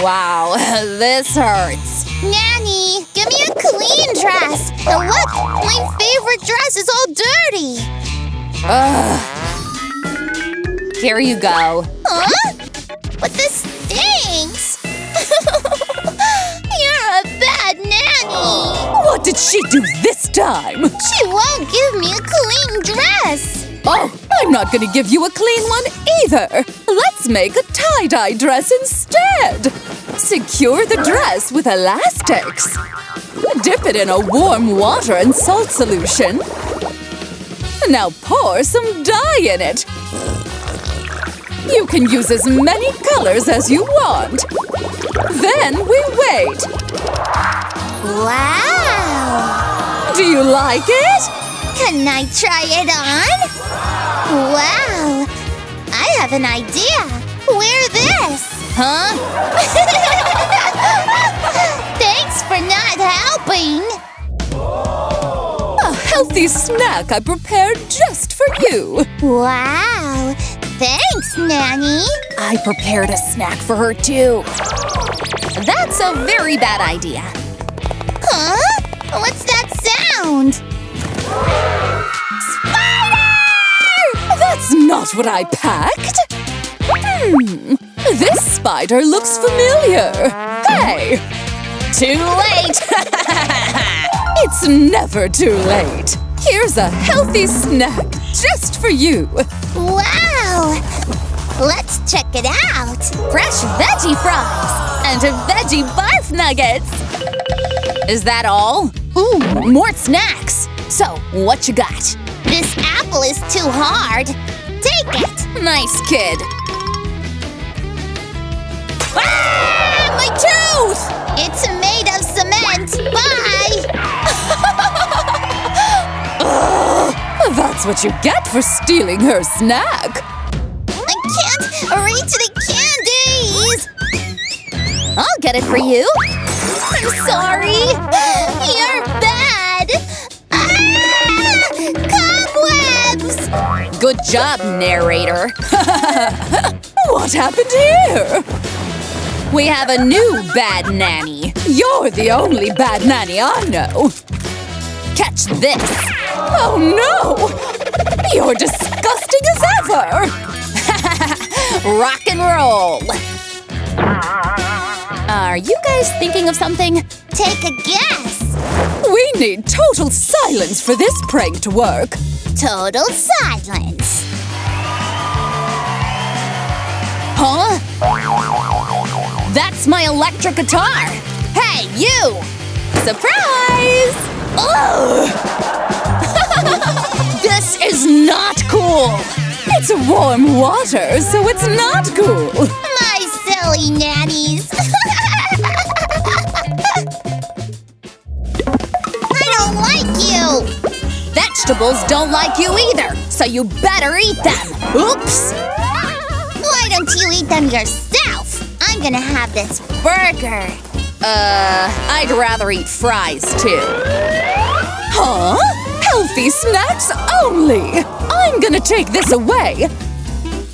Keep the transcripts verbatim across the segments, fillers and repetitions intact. Wow, this hurts. Nanny, give me a clean dress. And look, my favorite dress is all dirty. Ugh. Here you go. Huh? But this stinks. You're a bad nanny. What did she do this time? She won't give me a clean dress. Oh, I'm not going to give you a clean one either. Let's make a tie-dye dress instead. Secure the dress with elastics. Dip it in a warm water and salt solution. Now pour some dye in it. You can use as many colors as you want. Then we wait. Wow! Do you like it? Can I try it on? Wow! I have an idea! Wear this! Huh? Thanks for not helping! A healthy snack I prepared just for you! Wow! Thanks, Nanny! I prepared a snack for her, too! That's a very bad idea! Huh? What's that sound? Spider! That's not what I packed! Hmm, this spider looks familiar. Hey! Too late! It's never too late. Here's a healthy snack just for you. Wow! Let's check it out. Fresh veggie fries and veggie barf nuggets. Is that all? Ooh, more snacks. So, what you got? This apple is too hard. Take it! Nice kid. Ah! My tooth! It's made of cement. Bye! Ugh, that's what you get for stealing her snack. I can't reach the candies! I'll get it for you. I'm sorry. You're bad. Cobwebs! Good job, narrator. What happened here? We have a new bad nanny. You're the only bad nanny I know. Catch this. Oh, no! You're disgusting as ever! Rock and roll! Are you guys thinking of something? Take a guess! We need total silence for this prank to work. Total silence. Huh? That's my electric guitar! Hey, you! Surprise! Ugh! This is not cool! It's warm water, so it's not cool! My silly nannies! Vegetables don't like you either, so you better eat them! Oops! Why don't you eat them yourself? I'm gonna have this burger! Uh, I'd rather eat fries, too. Huh? Healthy snacks only! I'm gonna take this away,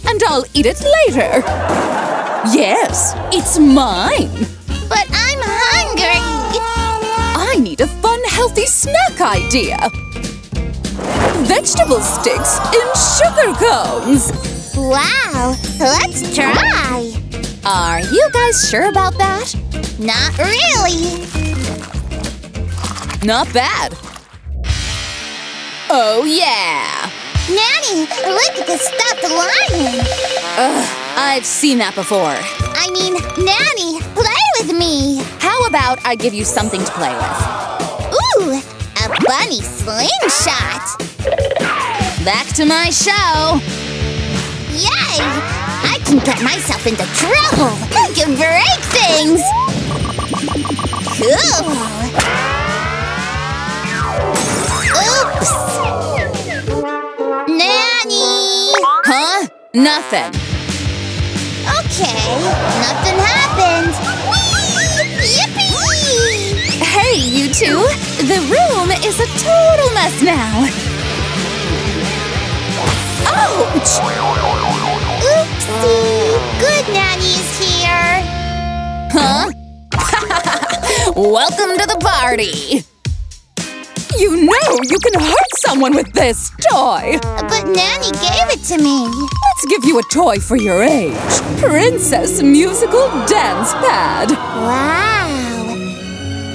and I'll eat it later. Yes, it's mine! But I'm hungry! I need a fun, healthy snack idea! Vegetable sticks in sugar cones! Wow! Let's try! Are you guys sure about that? Not really! Not bad! Oh yeah! Nanny, look at the stuffed lion! Ugh, I've seen that before. I mean, Nanny, play with me! How about I give you something to play with? Ooh! A bunny slingshot! Back to my show! Yay! I can get myself into trouble! I can break things! Cool! Oops! Nanny! Huh? Nothing. Okay, nothing happened. Whee! Yippee! Hey, you two! The room is a total mess now! Ouch! Oopsie! Good Nanny is here! Welcome to the party! You know you can hurt someone with this toy! But Nanny gave it to me! Let's give you a toy for your age! Princess Musical Dance Pad! Wow!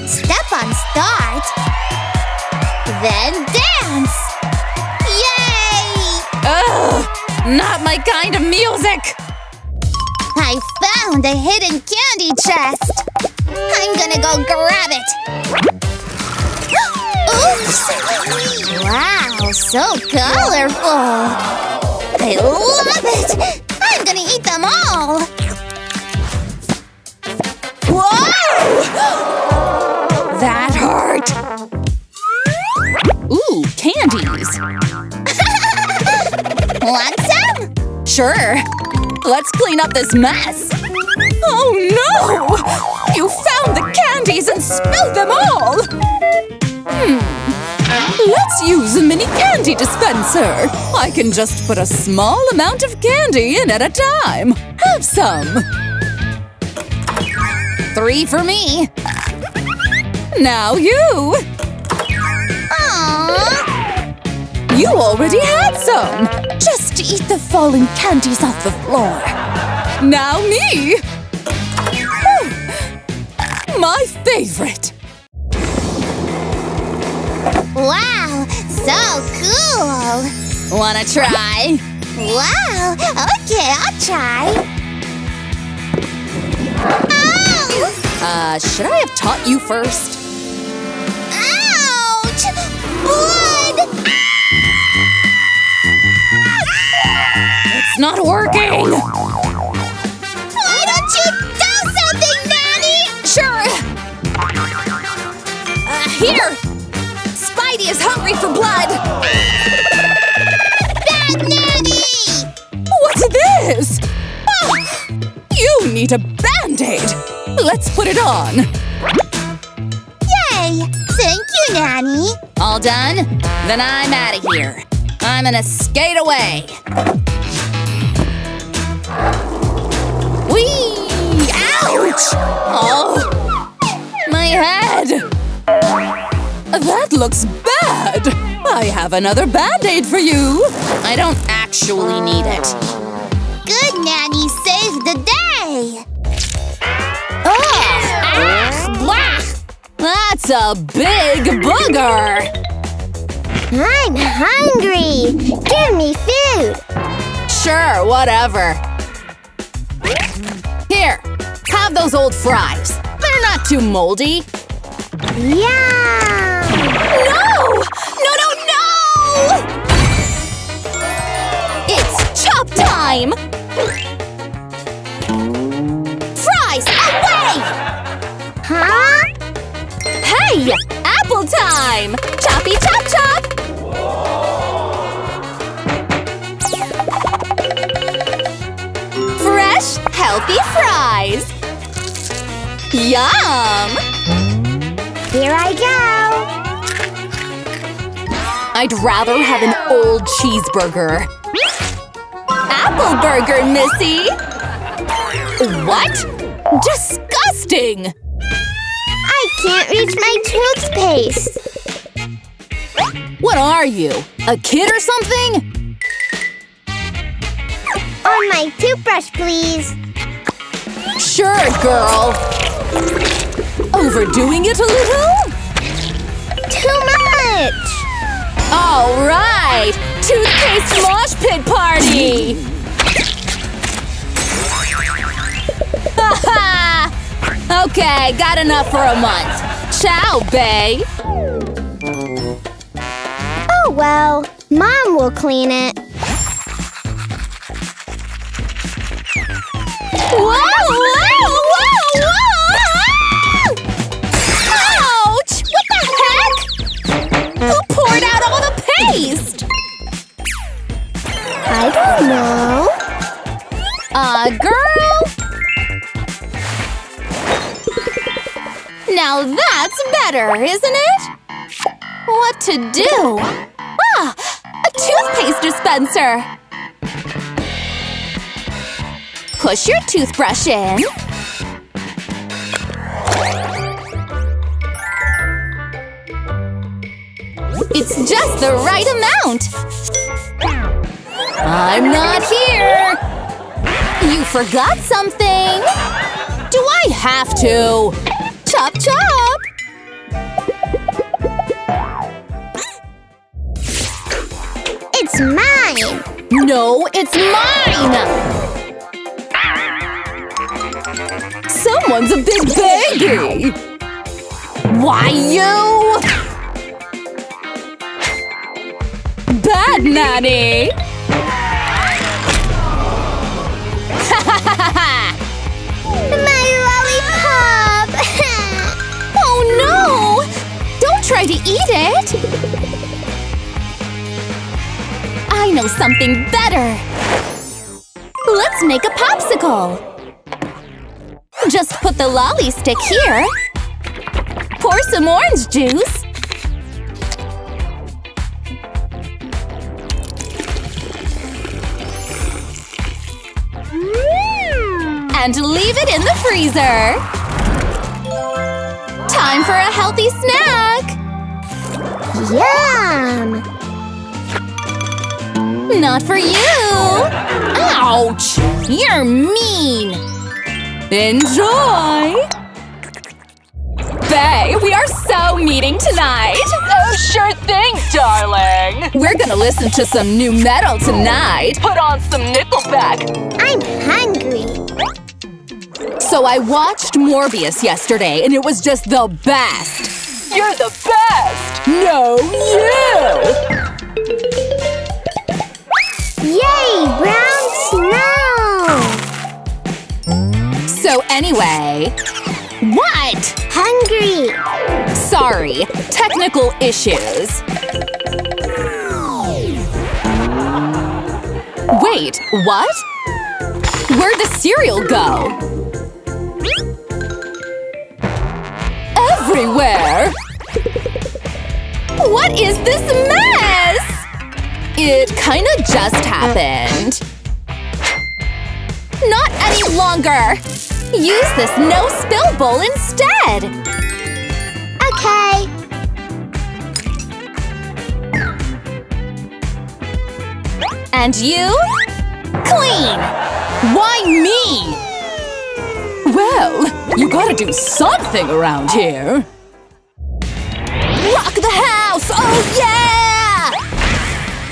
Step on start! Then dance! Yay! Ugh! Not my kind of music! I found a hidden candy chest! I'm gonna go grab it! Oops! Wow, so colorful! I love it! I'm gonna eat them all! Whoa! That hurt! Ooh, candies! Want some? Sure! Let's clean up this mess! Oh no! You found the candies and spilled them all! Hmm. Let's use a mini candy dispenser! I can just put a small amount of candy in at a time! Have some! Three for me! Now you! Aww! You already had some! Just eat the fallen candies off the floor! Now me! My favorite! Wow, so cool! Wanna try? Wow, okay, I'll try! Ow! Uh, should I have taught you first? Ouch! Blood! It's not working! Why don't you do something, Nanny? Sure! Uh, here! Spidey is hungry for blood! Bad Nanny! What's this? Oh, you need a Band-Aid! Let's put it on! Yay! Thank you, Nanny! All done? Then I'm out of here! I'm gonna skate away! Whee! Ouch! Oh! My head! That looks bad! I have another Band-Aid for you! I don't actually need it. Good Nanny saved the day! Oh! Ah, blah. That's a big booger! I'm hungry! Give me food! Sure, whatever. Here, have those old fries. They're not too moldy. Yeah! No! No, no, no! It's chop time! Fries away! Huh? Hey! Apple time! Choppy chop chop! Fresh, healthy fries! Yum! Here I go! I'd rather have an old cheeseburger. Apple burger, Missy! What? Disgusting! I can't reach my toothpaste! What are you? A kid or something? On my toothbrush, please! Sure, girl! Overdoing it a little? Too much! Alright! Toothpaste mosh pit party! Haha! Okay, got enough for a month. Ciao, bae! Oh well, Mom will clean it. Whoa! Whoa! Whoa! Whoa! Who poured out all the paste? I don't know. Uh, girl? Now that's better, isn't it? What to do? Ah! A toothpaste dispenser! Push your toothbrush in. It's just the right amount! I'm not here! You forgot something! Do I have to? Chop chop! It's mine! No, it's mine! Someone's a big baby! Why you? Bad nanny! My lollipop! Oh no! Don't try to eat it! I know something better! Let's make a popsicle! Just put the lolly stick here. Pour some orange juice. And leave it in the freezer! Time for a healthy snack! Yum! Not for you! Ouch! You're mean! Enjoy! Bae, we are so meeting tonight! Oh, sure thing, darling! We're gonna listen to some new metal tonight! Put on some Nickelback! I'm hungry! So I watched Morbius yesterday, and it was just the best! You're the best! No, you! Yay, brown snow! So anyway… What? Hungry! Sorry, technical issues. Wait, what? Where'd the cereal go? Everywhere! What is this mess? It kinda just happened. Not any longer! Use this no-spill bowl instead! Okay. And you? Clean! Why me? Well, you gotta do something around here! Rock the house! Oh yeah!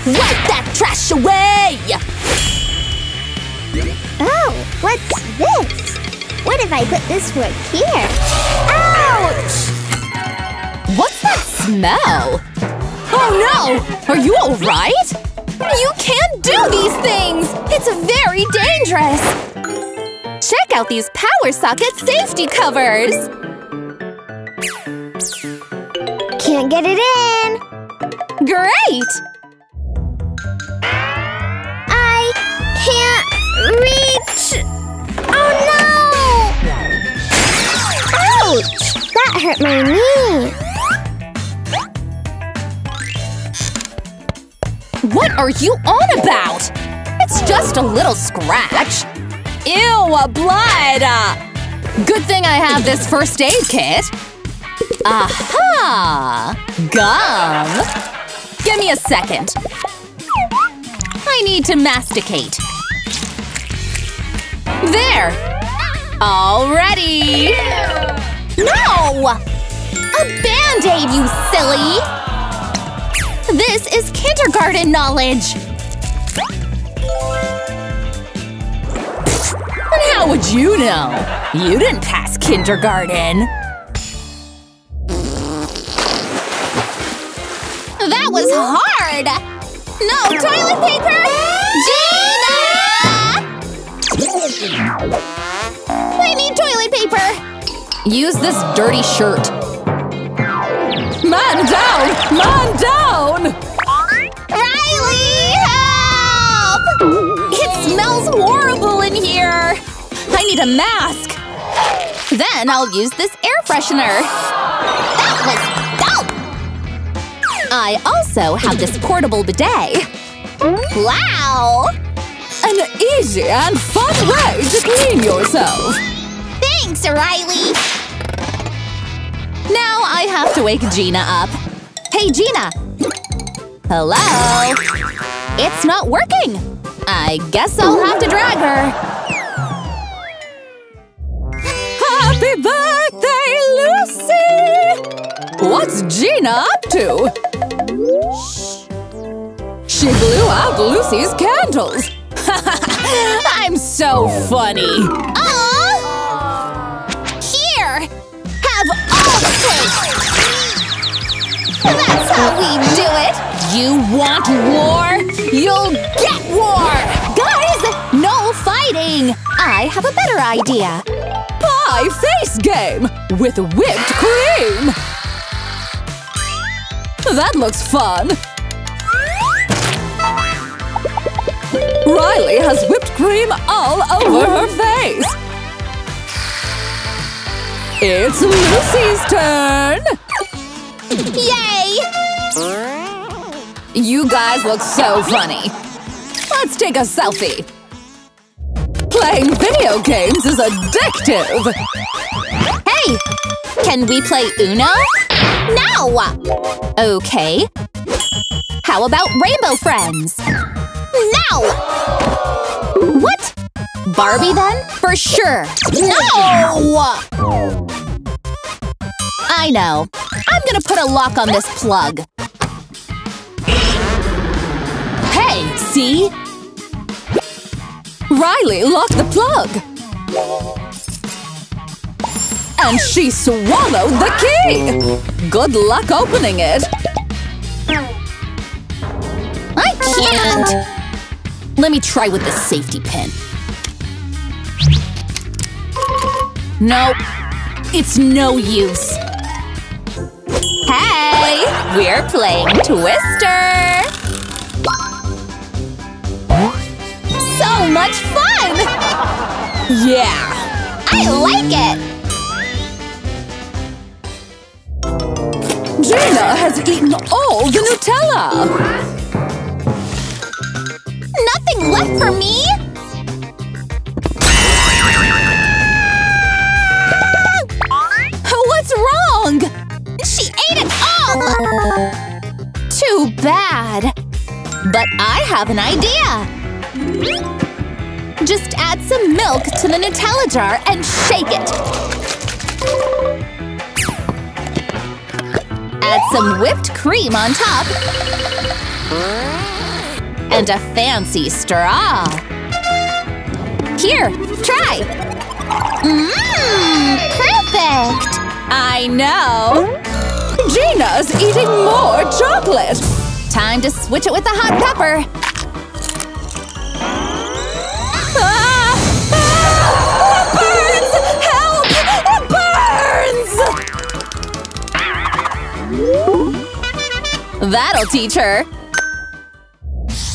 Wipe that trash away! Oh, what's this? What if I put this work here? Ouch! What's that smell? Oh no! Are you alright? You can't do these things! It's very dangerous! Check out these power socket safety covers! Can't get it in! Great! I can't reach! Oh no! Ouch! That hurt my knee! What are you on about? It's just a little scratch! Ew, blood! Good thing I have this first aid kit. Aha! Gum! Give me a second. I need to masticate. There! Already! No! A Band-Aid, you silly! This is kindergarten knowledge! And how would you know? You didn't pass kindergarten! That was hard! No toilet paper! Gina! I need toilet paper! Use this dirty shirt. Man down! Man down! Riley! Help! It smells horrible in here! I need a mask! Then I'll use this air freshener! That was dumb! I also have this portable bidet! Wow! An easy and fun way to clean yourself! Thanks, Riley! Now I have to wake Gina up. Hey, Gina! Hello? It's not working! I guess I'll have to drag her! Happy birthday, Lucy! What's Gina up to? Shh! She blew out Lucy's candles! I'm so funny! Aww! Here! Have all the cake! That's how we do it! You want war? You'll get war! Guys, no fighting! I have a better idea! Pie face game! With whipped cream! That looks fun! Riley has whipped cream all over her face! It's Lucy's turn! Yay! You guys look so funny! Let's take a selfie! Playing video games is addictive! Hey! Can we play Uno? No! Okay. How about Rainbow Friends? No! What? Barbie then? For sure! No! I know. I'm gonna put a lock on this plug. Hey! See? Riley locked the plug! And she swallowed the key! Good luck opening it! I can't! Let me try with the safety pin. Nope. It's no use. Hey! We're playing Twister! So much fun! Yeah! I like it! Gina has eaten all the Nutella! Nothing left for me? What's wrong? She ate it all! Too bad. But I have an idea! Just add some milk to the Nutella jar and shake it. Add some whipped cream on top. And a fancy straw! Here, try! Mmm! Perfect! I know! Gina's eating more chocolate! Time to switch it with the hot pepper! Ah! Ah! It burns! Help! It burns! That'll teach her!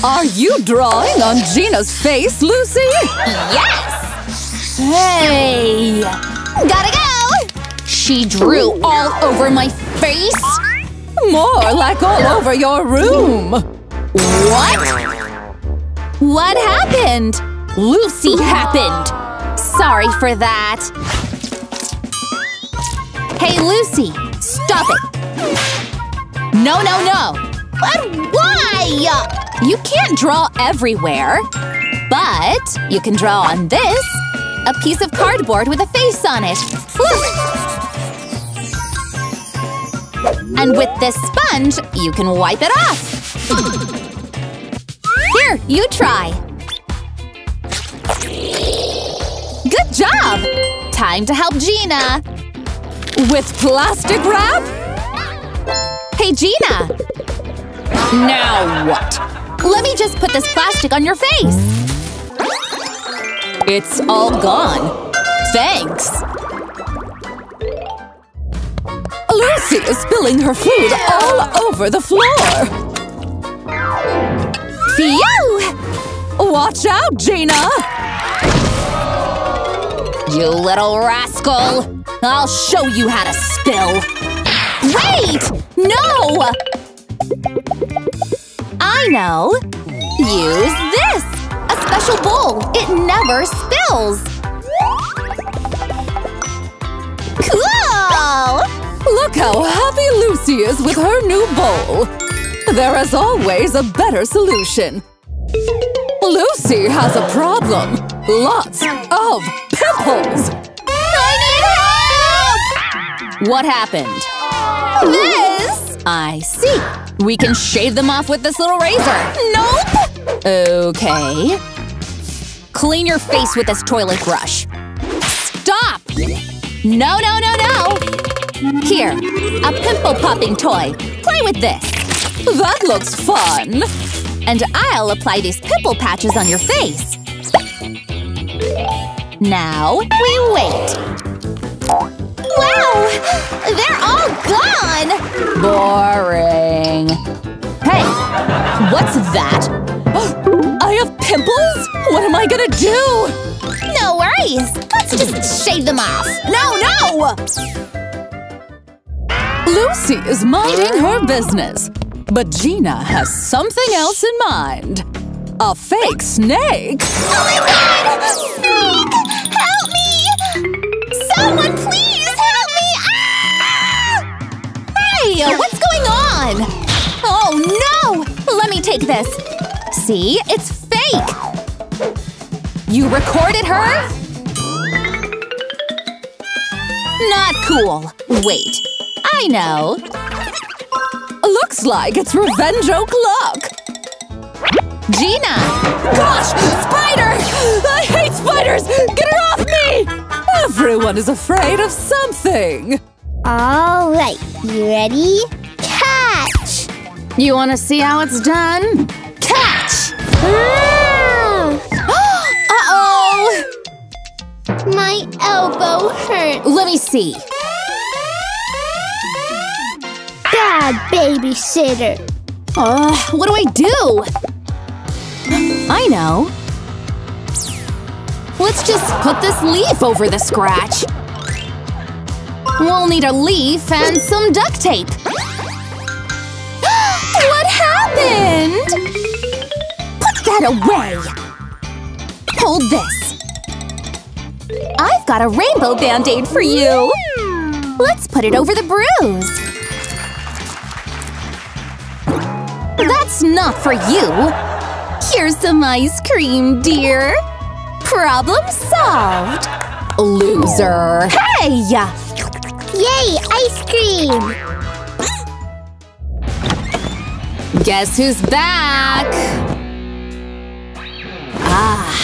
Are you drawing on Gina's face, Lucy? Yes! Hey! Gotta go! She drew all over my face? More like all over your room! What? What happened? Lucy happened! Sorry for that! Hey, Lucy! Stop it! No, no, no! But why? You can't draw everywhere, but you can draw on this, a piece of cardboard with a face on it. Look! And with this sponge, you can wipe it off. Here, you try. Good job! Time to help Gina. With plastic wrap? Hey, Gina! Now what? Let me just put this plastic on your face! It's all gone. Thanks! Lucy is spilling her food all over the floor! Phew! Watch out, Gina! You little rascal! I'll show you how to spill! Wait! No! I know! Use this! A special bowl! It never spills! Cool! Look how happy Lucy Celsius with her new bowl. There is always a better solution. Lucy has a problem. Lots of pimples. I need help! What happened? This! I see. We can shave them off with this little razor. Nope! Okay. Clean your face with this toilet brush. Stop! No, no, no, no! Here, a pimple-popping toy. Play with this. That looks fun. And I'll apply these pimple patches on your face. Now, we wait. Wow! They're all gone! Boring. Hey! What's that? I have pimples? What am I gonna do? No worries! Let's just shave them off. No, no! Lucy is minding her business. But Gina has something else in mind. A fake snake! Oh my god! Snake! Help me! Someone please help me! Ah! Hey! What's going on? Oh no! Let me take this. See? It's fake! You recorded her? Not cool. Wait. I know. Looks like it's revenge o'clock! Gina! Gosh! Spider! I hate spiders! Get her off me! Everyone is afraid of something! Alright, you ready? Catch! You wanna see how it's done? Catch! Ah. Uh-oh! My elbow hurts. Let me see. Bad babysitter. Uh, what do I do? I know. Let's just put this leaf over the scratch. We'll need a leaf and some duct tape. What happened? Put that away. Hold this. I've got a rainbow band-aid for you. Let's put it over the bruise. That's not for you! Here's some ice cream, dear! Problem solved! Loser! Hey! Yay! Ice cream! Guess who's back? Ah!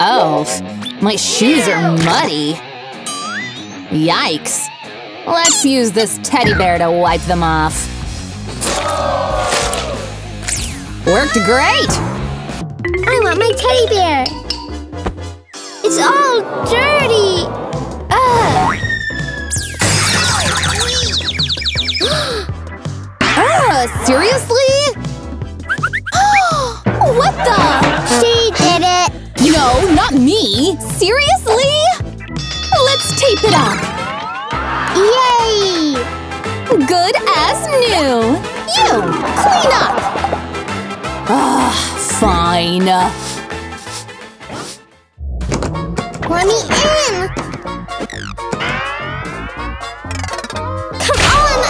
Oh, my shoes are muddy! Yikes! Let's use this teddy bear to wipe them off. Worked great! I want my teddy bear! It's all dirty! Ugh! uh, seriously? What the? She did it! No, not me! Seriously? Let's tape it up! Yay! Good as new! You! Clean up! Ah, fine. Let me in! Come on, I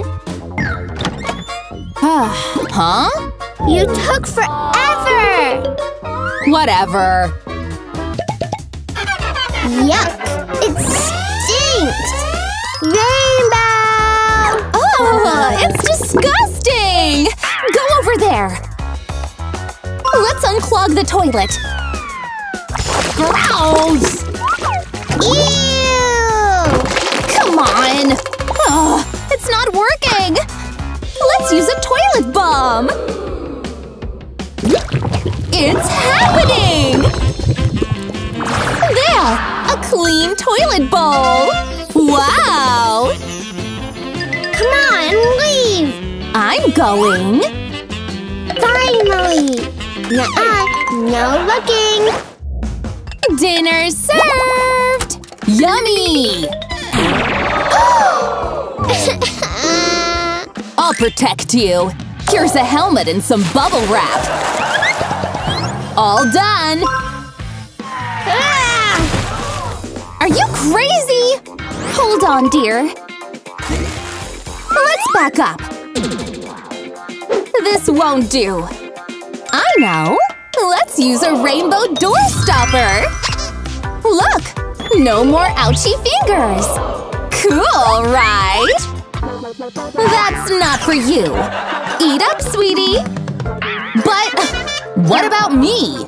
need a pee! Huh? You took forever! Whatever. Yuck! It stinks! Rainbow! Oh, it's disgusting! Go over there! Let's unclog the toilet. Gross! Ew! Come on! Oh, it's not working! Let's use a toilet bomb! It's happening! There! A clean toilet bowl! Wow! Come on, leave! I'm going! Finally! Nuh-uh, no looking! Dinner served! Yummy! I'll protect you! Here's a helmet and some bubble wrap! All done! Ah! Are you crazy? Hold on, dear. back up. This won't do. I know! Let's use a rainbow door stopper! Look! No more ouchy fingers! Cool, right? That's not for you! Eat up, sweetie! But what about me?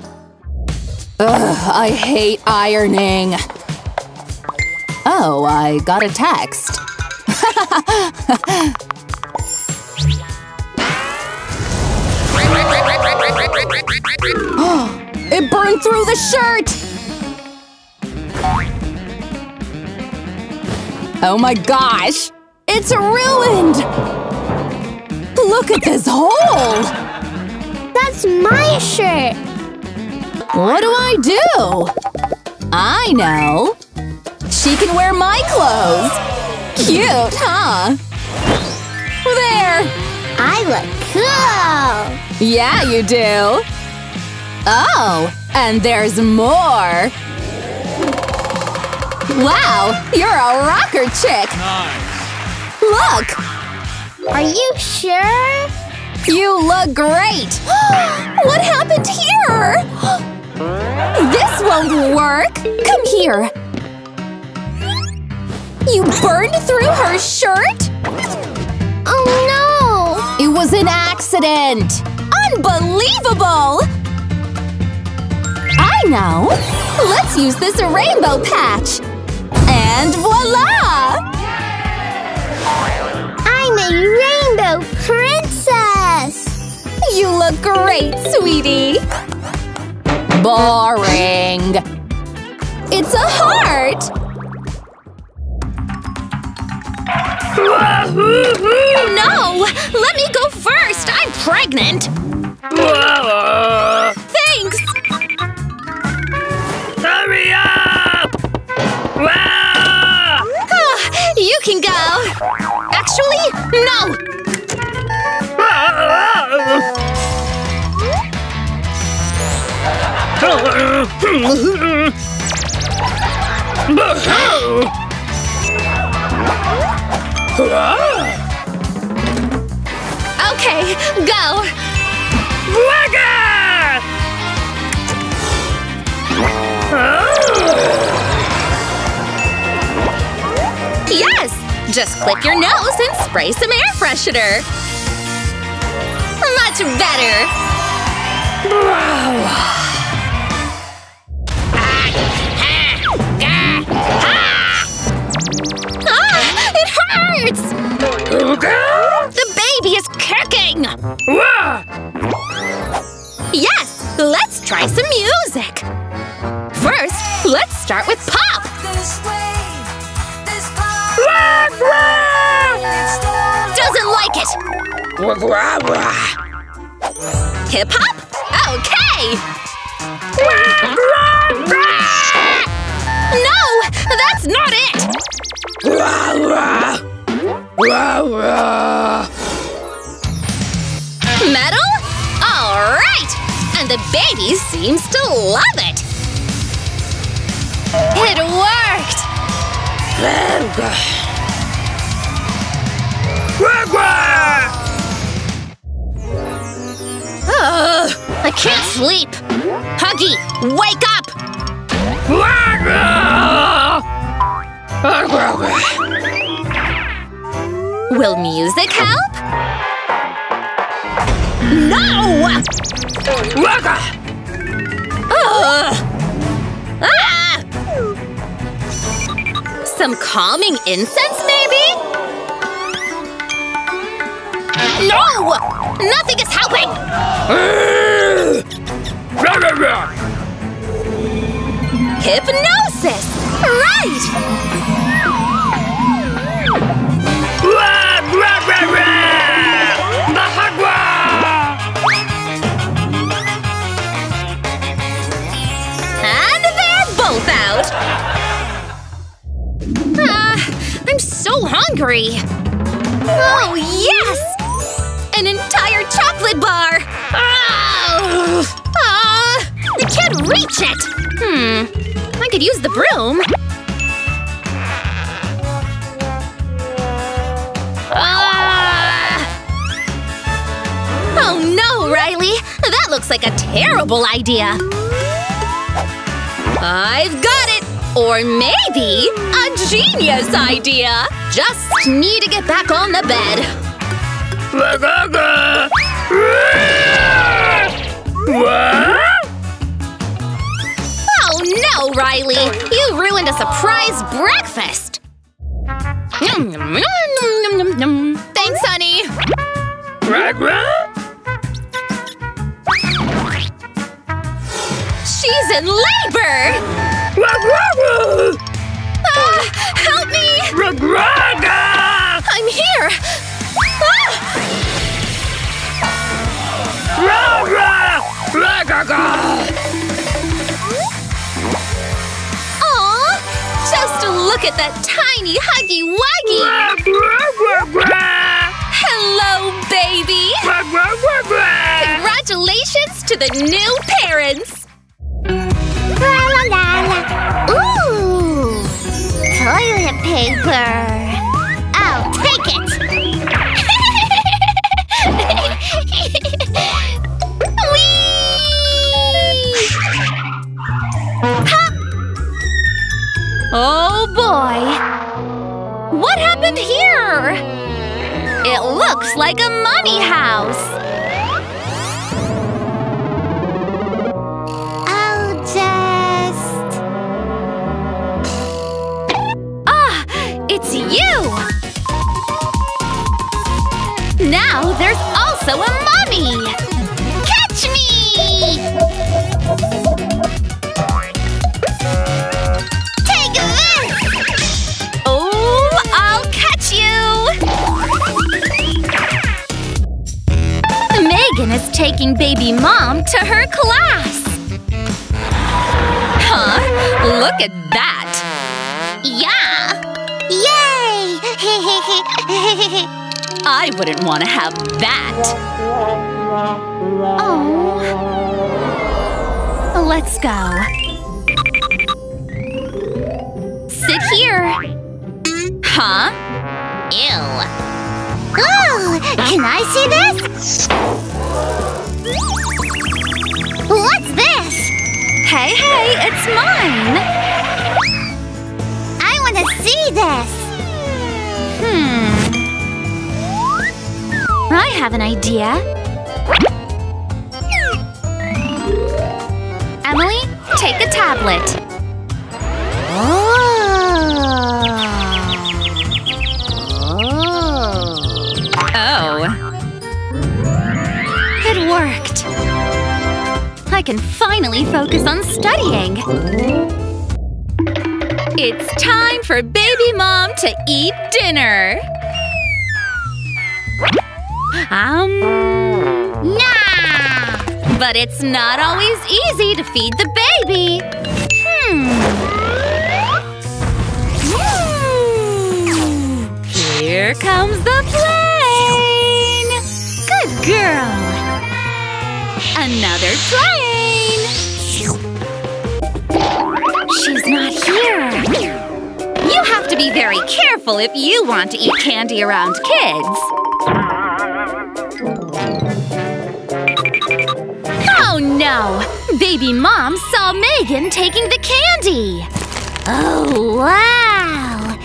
Ugh, I hate ironing. Oh, I got a text. It burned through the shirt! Oh my gosh! It's ruined! Look at this hole! That's my shirt! What do I do? I know! She can wear my clothes! Cute, huh? There! I look cool! Yeah, you do! Oh! And there's more! Wow! You're a rocker chick! Nice! Look! Are you sure? You look great! What happened here? This won't work! Come here! You burned through her shirt? Oh no! It was an accident! Unbelievable! I know! Let's use this rainbow patch! And voila! I'm a rainbow princess! You look great, sweetie! Boring! It's a heart! No! Let me go first! I'm pregnant! Thanks! Hurry up! Ah! Oh, you can go. Actually, no. Okay, go. Wagga! Yes! Just clip your nose and spray some air freshener! Much better! Ah! It hurts! The baby is kicking! Yes! Let's try some music! First, let's start with pop! Doesn't like it! Hip-hop? Okay! No! That's not it! Metal? Alright! And the baby seems to love it! It worked! Oh, I can't sleep! Huggy, wake up! Will music help? No! Ugh. Ah! Some calming incense, maybe? No! Nothing is helping! Hypnosis! Right! And they're both out! So hungry! Oh, yes! An entire chocolate bar! Oh! Oh! I can't reach it! Hmm. I could use the broom. Ah! No, Riley! That looks like a terrible idea! I've got it! Or maybe a genius idea! Just need to get back on the bed. Oh no, Riley! You ruined a surprise breakfast! Thanks, honey! She's in labor! Uh, help me! I'm here! Aw, just look at that tiny huggy wuggy! Hello, baby! Congratulations to the new parents! Ooh! Toilet paper! I'll take it! Whee! Hop! Oh boy! What happened here? It looks like a mummy house! It's you! Now there's also a mummy! Catch me! Take this! Oh, I'll catch you! Megan is taking baby mom to her class! Huh? Look at that! Yeah! Yay! I wouldn't want to have that. Oh. Let's go. Sit here. Huh? Ew. Ooh! Can I see this? What's this? Hey, hey, it's mine. I wanna see this! Hmm… I have an idea! Emily, take a tablet! Oh… Oh… It worked! I can finally focus on studying! It's time for baby mom to eat dinner! Um… Nah! But it's not always easy to feed the baby! Hmm… Woo. Here comes the plane! Good girl! Another plane! She's not here! You have to be very careful if you want to eat candy around kids! Oh no! Baby mom saw Megan taking the candy! Oh wow!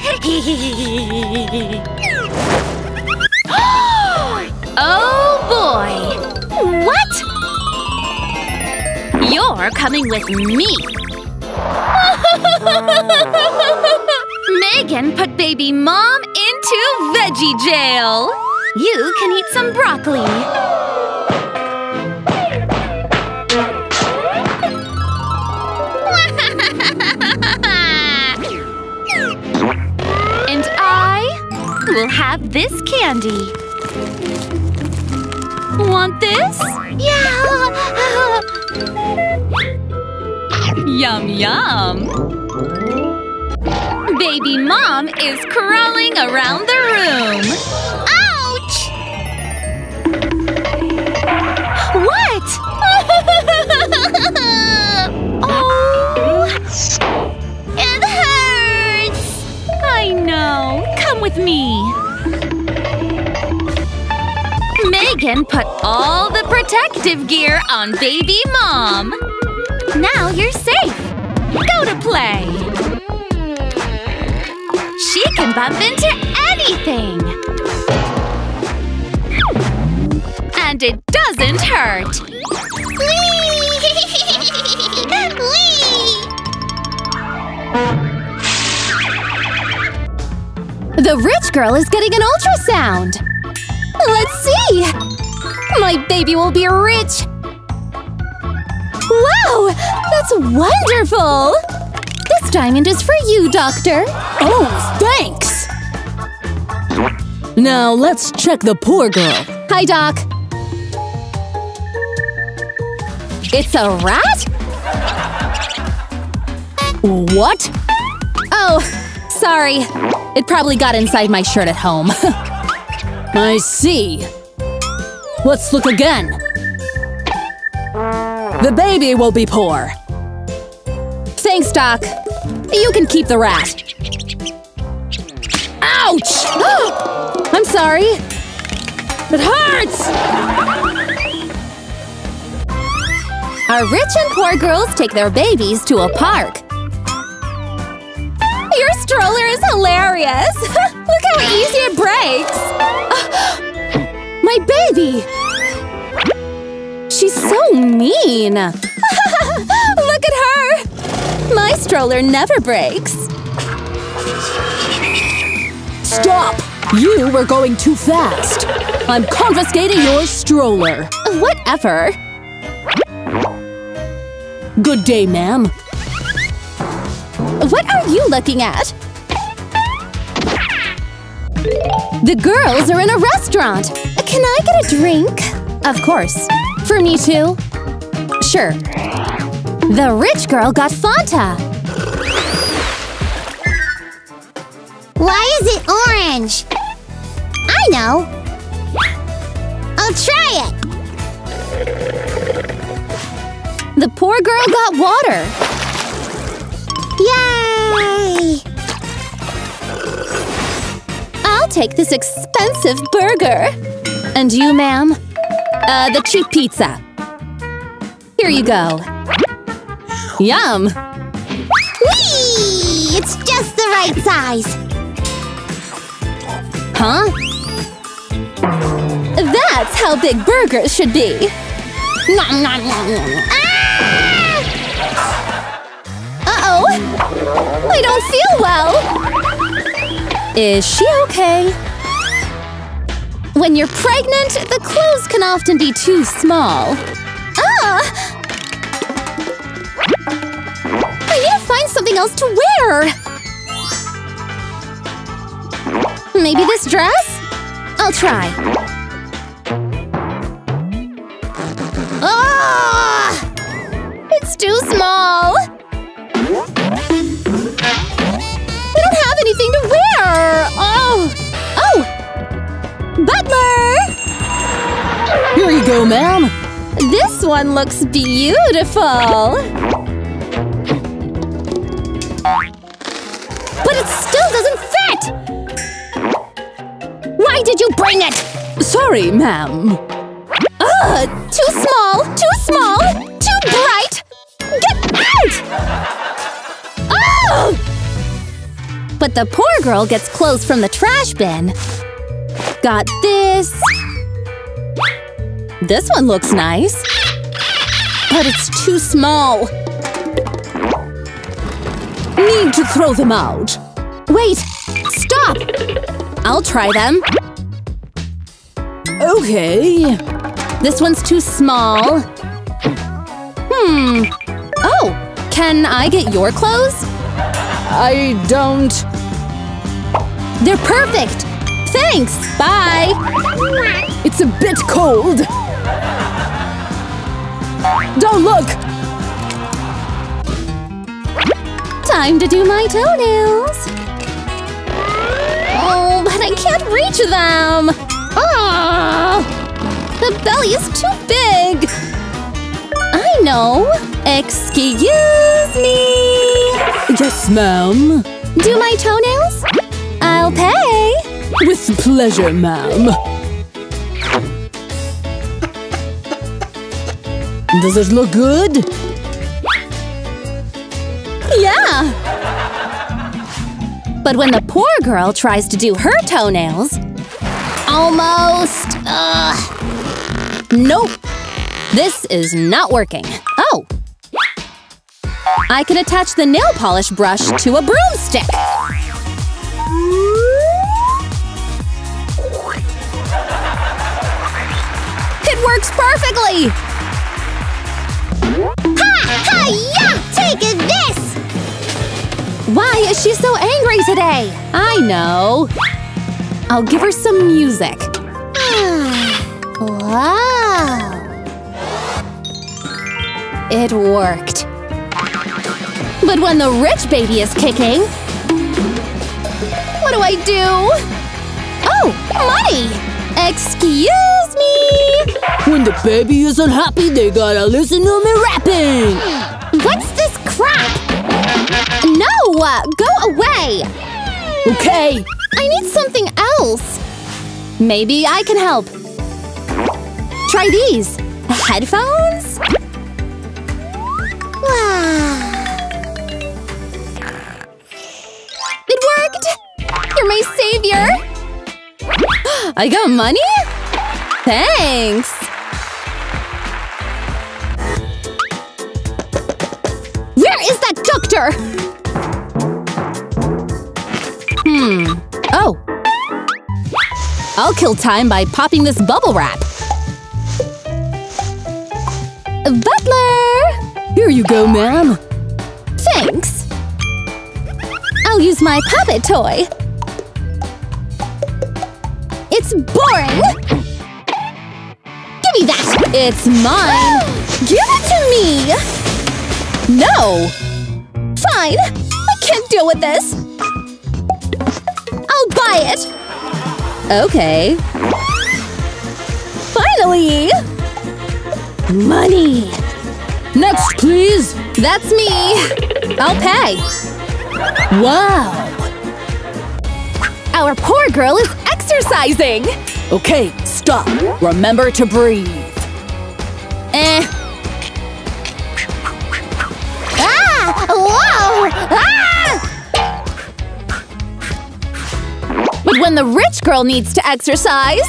Oh boy! What? You're coming with me! Megan put baby mom into veggie jail! You can eat some broccoli! And I will have this candy! Want this? Yeah! Yum, yum! Baby mom is crawling around the room! Ouch! What? Oh! It hurts! I know! Come with me! can put all the protective gear on baby mom! Now you're safe! Go to play! She can bump into anything! And it doesn't hurt! Whee! Whee! The rich girl is getting an ultrasound! Let's see! My baby will be rich! Wow! That's wonderful! This diamond is for you, doctor! Oh, thanks! Now let's check the poor girl. Hi, doc! It's a rat? What? Oh, sorry. It probably got inside my shirt at home. I see. Let's look again. The baby will be poor. Thanks, doc. You can keep the rat. Ouch! I'm sorry. It hurts! Our rich and poor girls take their babies to a park. Your stroller is hilarious! Look how easy it breaks! Uh, my baby! She's so mean! Look at her! My stroller never breaks! Stop! You were going too fast! I'm confiscating your stroller! Whatever! Good day, ma'am. What are you looking at? The girls are in a restaurant! Can I get a drink? Of course. For me too? Sure. The rich girl got Fanta! Why is it orange? I know! I'll try it! The poor girl got water! Yay! I'll take this expensive burger! And you, ma'am? Uh, the cheap pizza. Here you go. Yum! Whee! It's just the right size! Huh? That's how big burgers should be! Nom, nom, nom, nom, nom. Ah! Uh-oh! I don't feel well! Is she okay? When you're pregnant, the clothes can often be too small. Ah! I need to find something else to wear! Maybe this dress? I'll try. Ah! It's too small! We don't have anything to wear! Oh! Oh! Butler! Here you go, ma'am! This one looks beautiful! But it still doesn't fit! Why did you bring it? Sorry, ma'am. Ugh! Too small! Too small! Too bright! Get out! But the poor girl gets clothes from the trash bin. Got this. This one looks nice. But it's too small. Need to throw them out. Wait! Stop! I'll try them. Okay. This one's too small. Hmm. Oh! Can I get your clothes? I don't… They're perfect! Thanks! Bye! It's a bit cold! Don't look! Time to do my toenails! Oh, but I can't reach them! Oh, the belly is too big! I know! Excuse me! Yes, ma'am. Do my toenails? I'll pay. With pleasure, ma'am. Does it look good? Yeah! But when the poor girl tries to do her toenails… Almost… Ugh. Nope! This is not working. Oh! I can attach the nail polish brush to a broomstick! It works perfectly! Ha-ha-ya! Take this! Why is she so angry today? I know. I'll give her some music. Wow! It worked. But when the rich baby is kicking… What do I do? Oh! Money! Excuse me! When the baby isn't happy, they gotta listen to me rapping! What's this crap? No! Go away! Okay! I need something else! Maybe I can help. Try these! Headphones? It worked! You're my savior! I got money? Thanks! Where is that doctor? Hmm… Oh! I'll kill time by popping this bubble wrap! Butler! Here you go, ma'am. Thanks. I'll use my puppet toy. It's boring. Give me that. It's mine. Give it to me. No. Fine. I can't deal with this. I'll buy it. Okay. Finally. Money. Next, please! That's me! I'll pay! Wow! Our poor girl is exercising! Okay, stop! Remember to breathe! Eh… Ah! Whoa! Ah! But when the rich girl needs to exercise…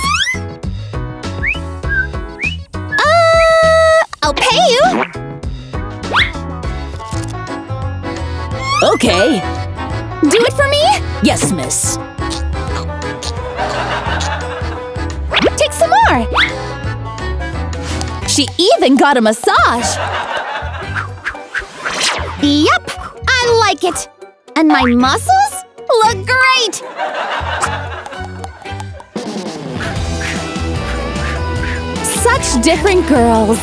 Uh… I'll pay you! Okay. Do it for me? Yes, miss. Take some more. She even got a massage. Yep, I like it. And my muscles look great. Such different girls.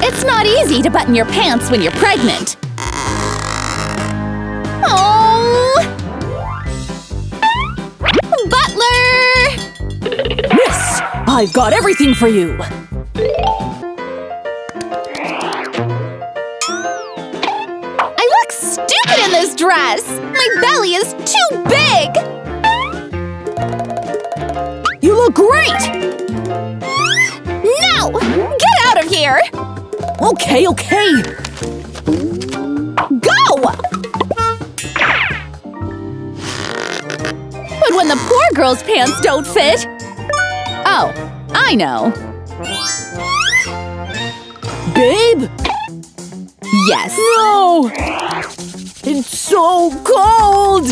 It's not easy to button your pants when you're pregnant. Oh! Butler! Miss! I've got everything for you! I look stupid in this dress! My belly is too big! You look great! No! Get out of here! Okay, okay! Go! But when the poor girl's pants don't fit… Oh, I know. Babe? Yes. No! It's so cold!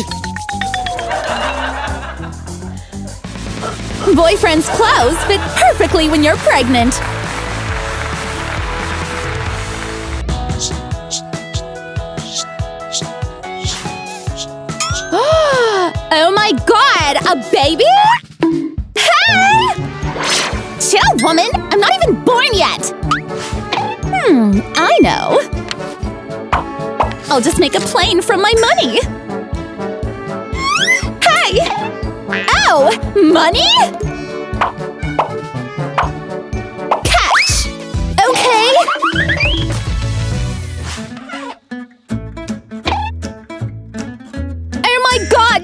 Boyfriend's clothes fit perfectly when you're pregnant. Oh my god! A baby? Hey! Chill, woman! I'm not even born yet! Hmm, I know. I'll just make a plane from my money! Hey! Oh! Money? Catch! Okay!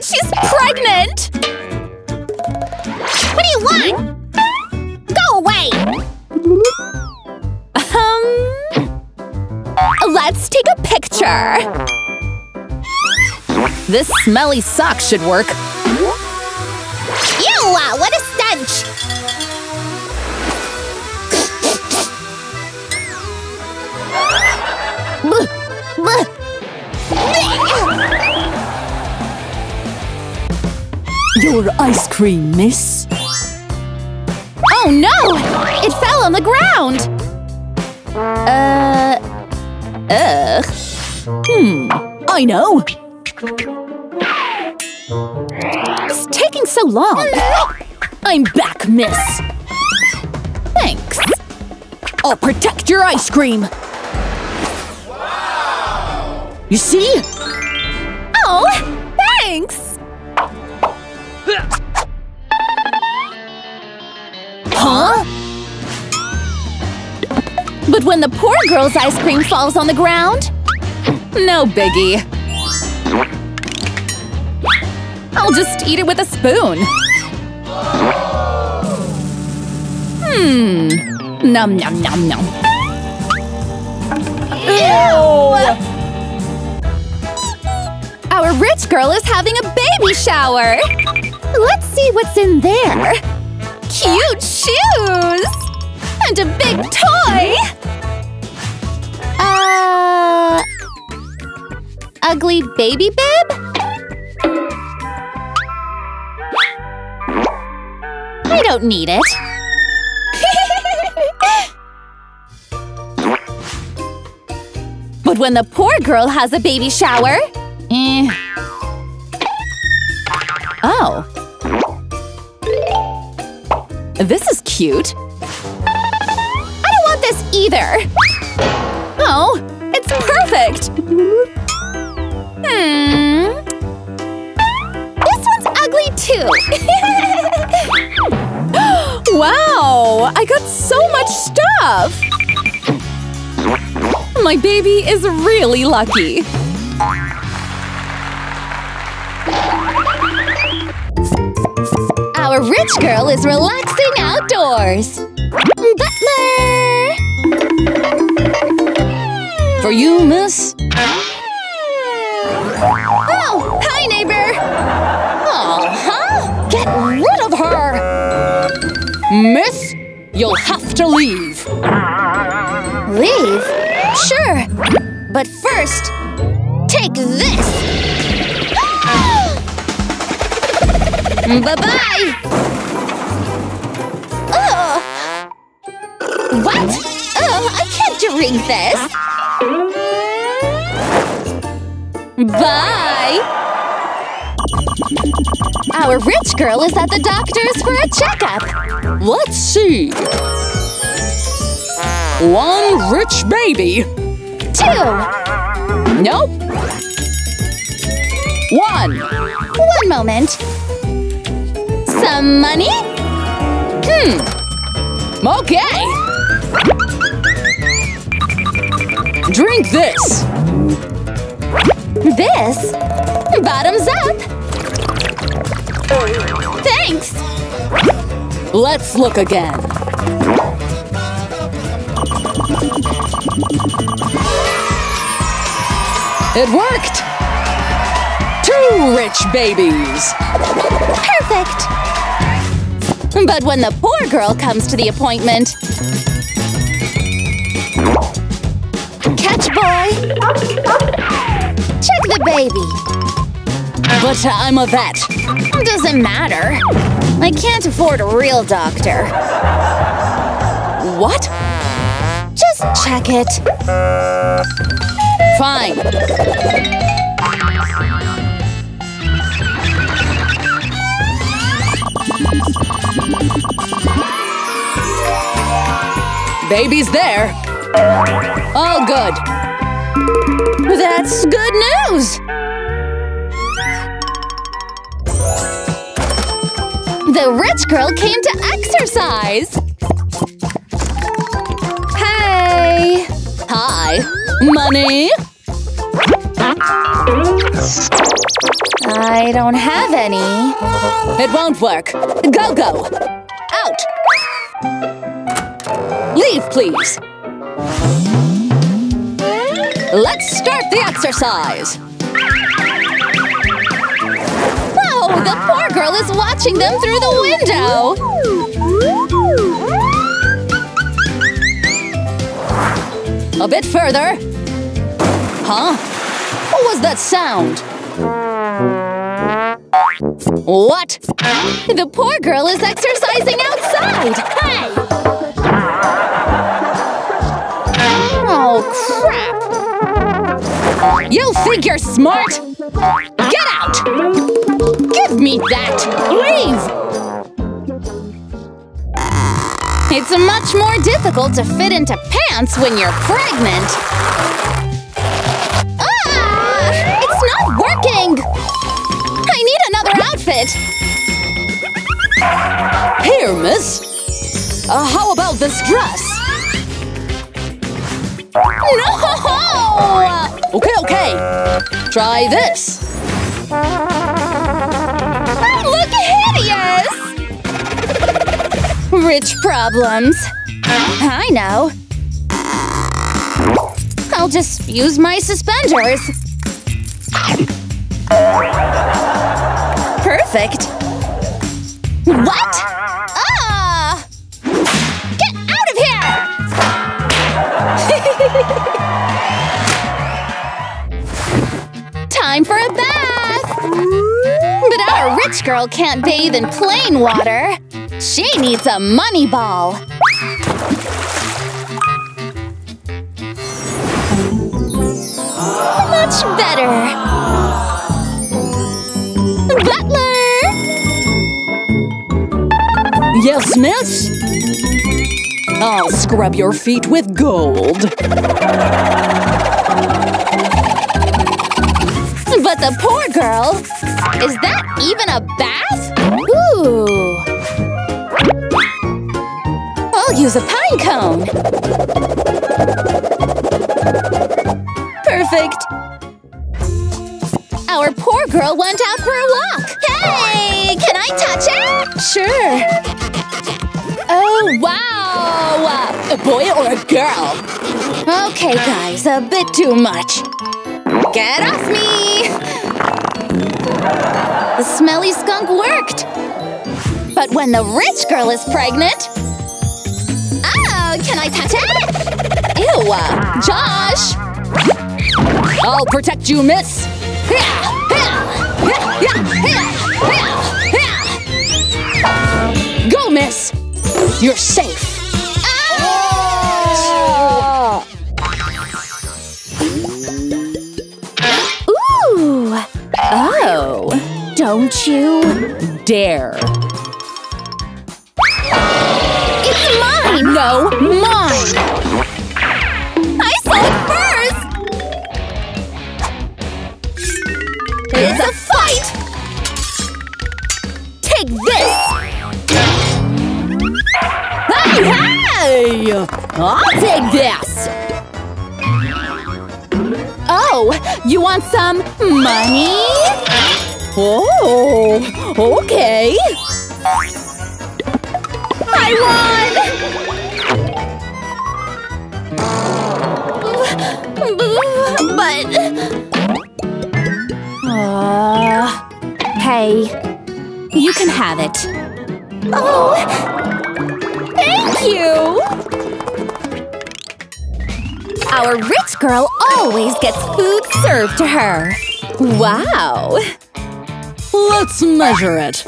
She's pregnant! What do you want? Go away! Sure! This smelly sock should work. Ew! What a stench! Blech, blech. Your ice cream, miss. Oh no! It fell on the ground! Uh… Ugh. Hmm. I know! It's taking so long! I'm back, miss! Thanks! I'll protect your ice cream! You see? Oh, thanks! Huh? But when the poor girl's ice cream falls on the ground? No biggie. I'll just eat it with a spoon. Hmm. Nom nom nom nom. Ew! Our rich girl is having a baby shower! Let's see what's in there! Cute shoes! And a big toy! Uh… Ugly baby bib? I don't need it. But when the poor girl has a baby shower… Eh. Oh. This is cute. I don't want this either. Oh, it's perfect. Hmm. This one's ugly too. Wow, I got so much stuff. My baby is really lucky. Our rich girl is relaxing outdoors! Butler! For you, miss? Oh! Hi, neighbor! Oh, huh? Get rid of her! Miss, you'll have to leave! Leave? Sure! But first, take this! Bye-bye! Ugh! What? Ugh, I can't drink this! Bye! Our rich girl is at the doctor's for a checkup! Let's see… One rich baby! Two! Nope! One! One moment! Some money? Hmm. Okay. Drink this. This? Bottoms up. Thanks. Let's look again. It worked. Two rich babies. Perfect. But when the poor girl comes to the appointment… Catch, boy! Check the baby! But I'm a vet! Doesn't matter. I can't afford a real doctor. What? Just check it. Fine. Baby's there. All good. That's good news! The rich girl came to exercise! Hey! Hi. Money? I don't have any. It won't work. Go, go! Out! Leave, please! Let's start the exercise! Whoa! The poor girl is watching them through the window! A bit further! Huh? What was that sound? What? The poor girl is exercising outside! Hey! Oh, crap! You think you're smart? Get out! Give me that! Leave! It's much more difficult to fit into pants when you're pregnant! Here, miss. Uh, how about this dress? No! Okay, okay. Try this. I look hideous! Rich problems. I know. I'll just use my suspenders. Perfect. What? Ah! Get out of here! Time for a bath! But our rich girl can't bathe in plain water. She needs a money ball. Much better. Butler! Yes, miss? I'll scrub your feet with gold. But the poor girl… Is that even a bath? Ooh. I'll use a pine cone. Perfect. Our poor girl went out for a walk. Hey! Can I touch it? Sure. Oh, wow! A boy or a girl? Okay, guys, a bit too much. Get off me! The smelly skunk worked! But when the rich girl is pregnant… Oh, can I touch it? Ew! Josh! I'll protect you, miss! Go, miss! You're safe! Oh! Ooh! Oh! Don't you dare! It's mine! No, mine! I saw it first! It's a fight! Take this! Hey! I'll take this! Oh! You want some money? Oh! Okay! I won! But… Uh, hey. You can have it. Oh! Thank you! Our rich girl always gets food served to her. Wow! Let's measure it.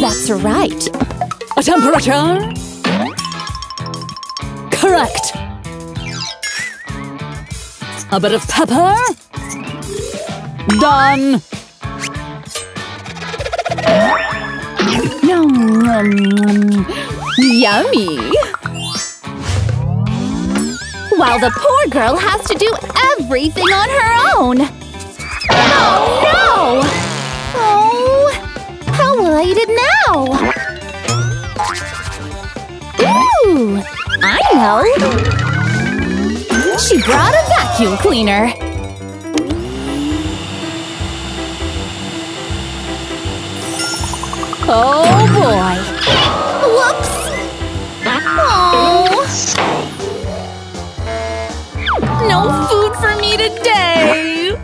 That's right. A temperature? Correct. A bit of pepper? Done. Yum, yum, yum. Yummy! While the poor girl has to do everything on her own! Oh no! Oh! How will I eat it now? Ooh! I know! She brought a vacuum cleaner! Oh boy! Whoops! Oh! No food for me today!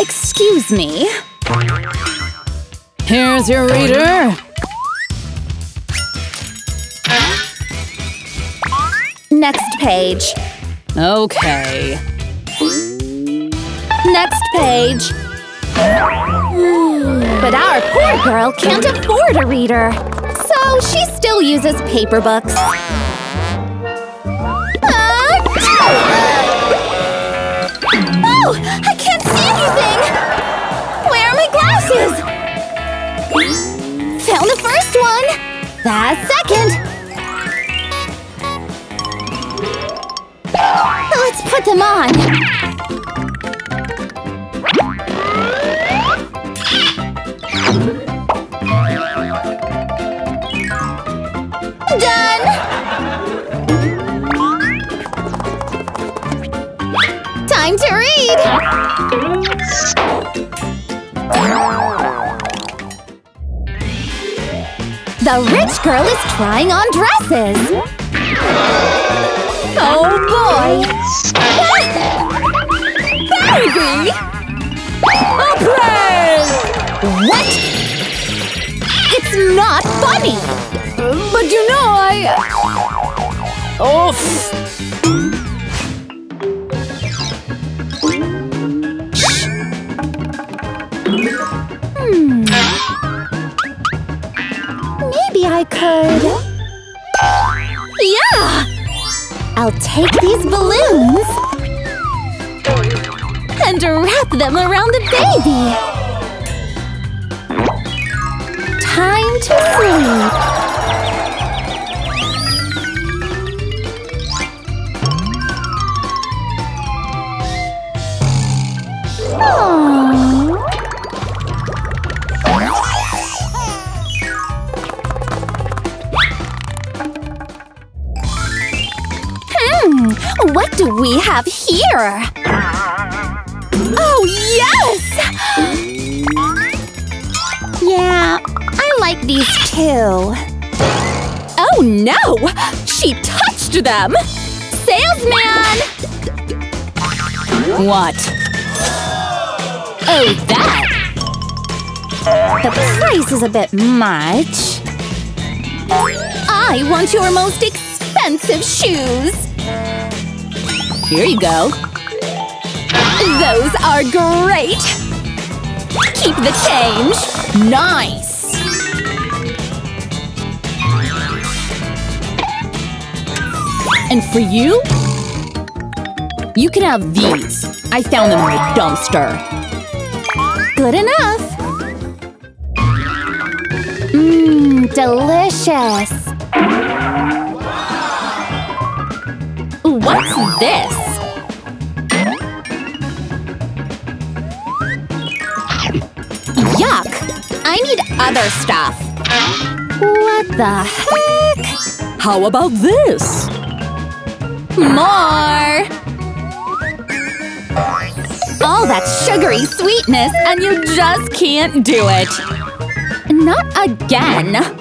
Excuse me. Here's your reader. Next page. Okay. Next page. But our poor girl can't afford a reader. So she still uses paper books. Oh! I can't see anything! Where are my glasses? Found the first one! The second! Let's put them on! Done! Time to read! The rich girl is trying on dresses! Oh boy! Baby! Hooray! What? It's not funny! But you know I… Oof! I could… Yeah! I'll take these balloons and wrap them around the baby! Time to sleep! Aww. What do we have here? Oh, yes! Yeah, I like these too. Oh no! She touched them! Salesman! What? Oh, that! The price is a bit much. I want your most expensive shoes! Here you go. Those are great! Keep the change! Nice! And for you? You can have these. I found them in the dumpster. Good enough! Mmm, delicious! What's this? Yuck! I need other stuff. What the heck? How about this? More! All that sugary sweetness and you just can't do it. Not again.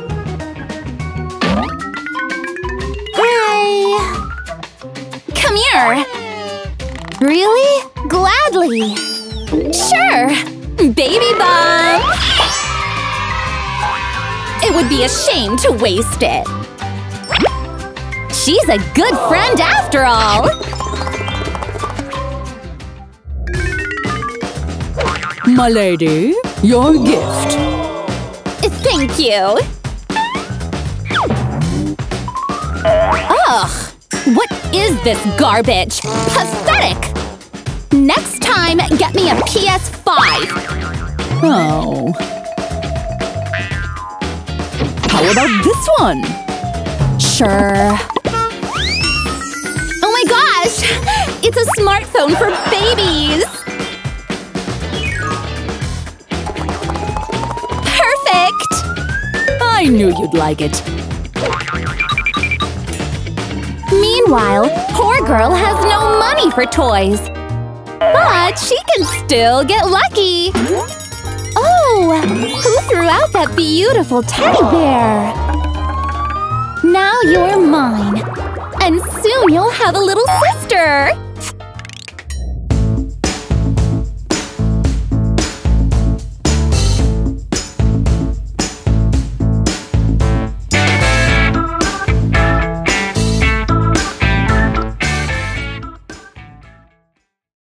Here. Really? Gladly. Sure. Baby bump. It would be a shame to waste it. She's a good friend after all. My lady, your gift. Thank you. Ugh. What is this garbage? Pathetic! Next time, get me a P S five! Oh… How about this one? Sure… Oh my gosh! It's a smartphone for babies! Perfect! I knew you'd like it. Meanwhile, poor girl has no money for toys. But she can still get lucky! Oh! Who threw out that beautiful teddy bear? Now you're mine. And soon you'll have a little sister!